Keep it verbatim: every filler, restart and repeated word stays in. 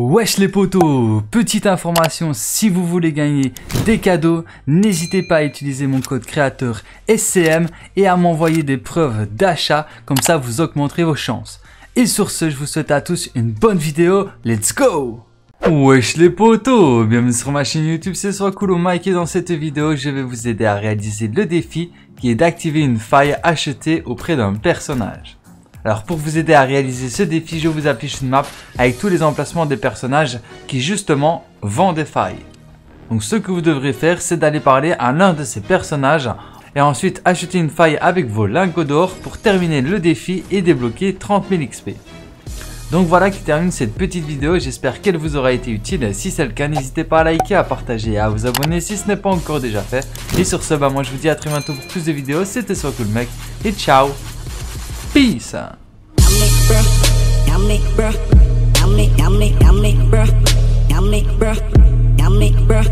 Wesh les potos, petite information, si vous voulez gagner des cadeaux, n'hésitez pas à utiliser mon code créateur S C M et à m'envoyer des preuves d'achat, comme ça vous augmenterez vos chances. Et sur ce, je vous souhaite à tous une bonne vidéo, let's go! Wesh les potos, bienvenue sur ma chaîne YouTube, c'est Soiscool Mec et dans cette vidéo, je vais vous aider à réaliser le défi qui est d'activer une faille achetée auprès d'un personnage. Alors pour vous aider à réaliser ce défi, je vous affiche une map avec tous les emplacements des personnages qui justement vendent des failles. Donc ce que vous devrez faire, c'est d'aller parler à l'un de ces personnages et ensuite acheter une faille avec vos lingots d'or pour terminer le défi et débloquer trente mille X P. Donc voilà qui termine cette petite vidéo, j'espère qu'elle vous aura été utile. Si c'est le cas, n'hésitez pas à liker, à partager et à vous abonner si ce n'est pas encore déjà fait. Et sur ce, bah moi je vous dis à très bientôt pour plus de vidéos, c'était Soiscool Mec et ciao. Peace. I make bruh, I make bruh, I make, I make, I make bruh, I make bruh, I make bruh.